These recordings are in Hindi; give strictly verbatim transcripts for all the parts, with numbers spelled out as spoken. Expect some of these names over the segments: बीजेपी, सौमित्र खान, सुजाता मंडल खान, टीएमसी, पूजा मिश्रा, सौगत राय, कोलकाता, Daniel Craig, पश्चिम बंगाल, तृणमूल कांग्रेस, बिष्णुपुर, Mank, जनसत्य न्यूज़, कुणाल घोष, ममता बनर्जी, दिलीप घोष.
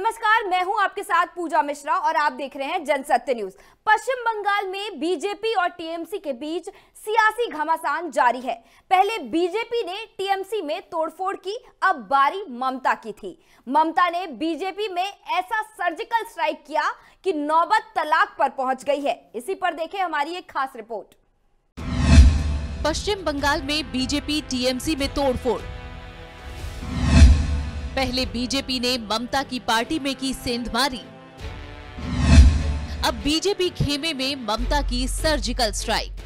नमस्कार, मैं हूं आपके साथ पूजा मिश्रा और आप देख रहे हैं जनसत्य न्यूज़। पश्चिम बंगाल में बीजेपी और टीएमसी के बीच सियासी घमासान जारी है। पहले बीजेपी ने टीएमसी में तोड़फोड़ की, अब बारी ममता की थी। ममता ने बीजेपी में ऐसा सर्जिकल स्ट्राइक किया कि नौबत तलाक पर पहुंच गई है। इसी पर देखें हमारी एक खास रिपोर्ट। पश्चिम बंगाल में बीजेपी टीएमसी में तोड़फोड़। पहले बीजेपी ने ममता की पार्टी में की सेंध मारी, अब बीजेपी खेमे में ममता की सर्जिकल स्ट्राइक।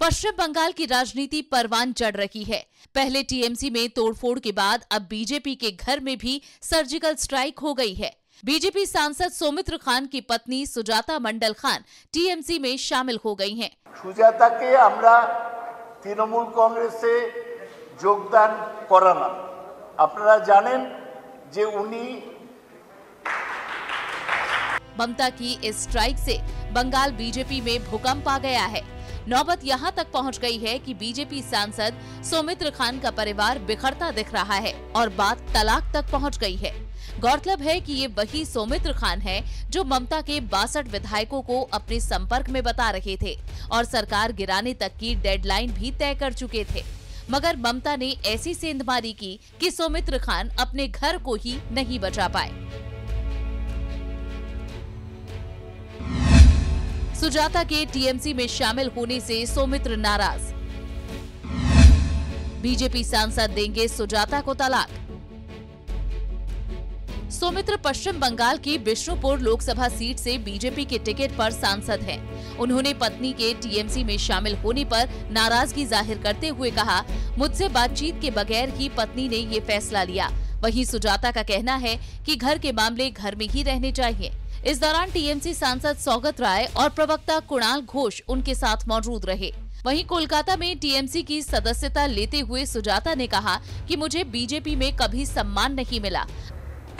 पश्चिम बंगाल की राजनीति परवान चढ़ रही है। पहले टीएमसी में तोड़फोड़ के बाद अब बीजेपी के घर में भी सर्जिकल स्ट्राइक हो गई है। बीजेपी सांसद सौमित्र खान की पत्नी सुजाता मंडल खान टीएमसी में शामिल हो गई हैं। सुजाता के हमरा तृणमूल कांग्रेस से योगदान कराना अपना जानें जे उन्नी। ममता की इस स्ट्राइक से बंगाल बीजेपी में भूकंप आ गया है। नौबत यहां तक पहुंच गई है कि बीजेपी सांसद सौमित्र खान का परिवार बिखरता दिख रहा है और बात तलाक तक पहुंच गई है। गौरतलब है कि ये वही सौमित्र खान है जो ममता के बासठ विधायकों को अपने संपर्क में बता रहे थे और सरकार गिराने तक की डेडलाइन भी तय कर चुके थे। मगर ममता ने ऐसी सेंधमारी की कि सौमित्र खान अपने घर को ही नहीं बचा पाए। सुजाता के टीएमसी में शामिल होने से सौमित्र नाराज। बीजेपी सांसद देंगे सुजाता को तलाक। सौमित्र पश्चिम बंगाल की बिष्णुपुर लोकसभा सीट से बीजेपी के टिकट पर सांसद हैं। उन्होंने पत्नी के टीएमसी में शामिल होने पर नाराजगी जाहिर करते हुए कहा, मुझसे बातचीत के बगैर ही पत्नी ने ये फैसला लिया। वहीं सुजाता का कहना है कि घर के मामले घर में ही रहने चाहिए। इस दौरान टीएमसी सांसद सौगत राय और प्रवक्ता कुणाल घोष उनके साथ मौजूद रहे। वहीं कोलकाता में टीएमसी की सदस्यता लेते हुए सुजाता ने कहा कि मुझे बीजेपी में कभी सम्मान नहीं मिला।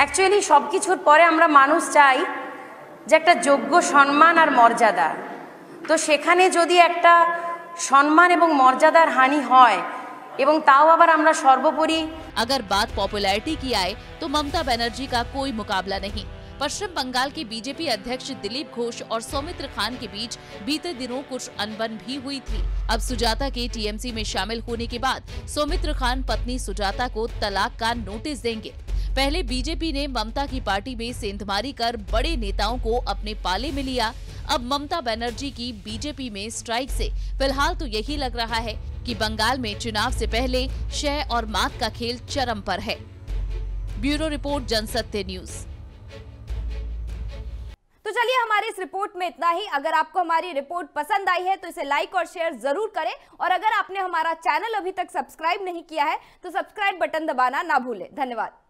एक्चुअली सबकिछुर परे आमरा मानुष चाई जे एकटा योग्य सम्मान और मर्यादा, तो सेखाने यदि एकटा सम्मान एवं मर्यादार हानि हय एवं ताओ आबार आमरा सर्वोपरि। अगर बात पॉपुलैरिटी की आए तो ममता बनर्जी का कोई मुकाबला नहीं। पश्चिम बंगाल के बीजेपी अध्यक्ष दिलीप घोष और सौमित्र खान के बीच बीते दिनों कुछ अनबन भी हुई थी। अब सुजाता के टीएमसी में शामिल होने के बाद सौमित्र खान पत्नी सुजाता को तलाक का नोटिस देंगे। पहले बीजेपी ने ममता की पार्टी में सेंधमारी कर बड़े नेताओं को अपने पाले में लिया। अब ममता बनर्जी की बीजेपी में स्ट्राइक से फिलहाल तो यही लग रहा है कि बंगाल में चुनाव से पहले शह और मात का खेल चरम पर है। Bureau report, जनसत्य न्यूज़। तो चलिए, हमारे इस रिपोर्ट में इतना ही। अगर आपको हमारी रिपोर्ट पसंद आई है तो इसे लाइक और शेयर जरूर करें, और अगर आपने हमारा चैनल अभी तक सब्सक्राइब नहीं किया है तो सब्सक्राइब बटन दबाना ना भूलें। धन्यवाद।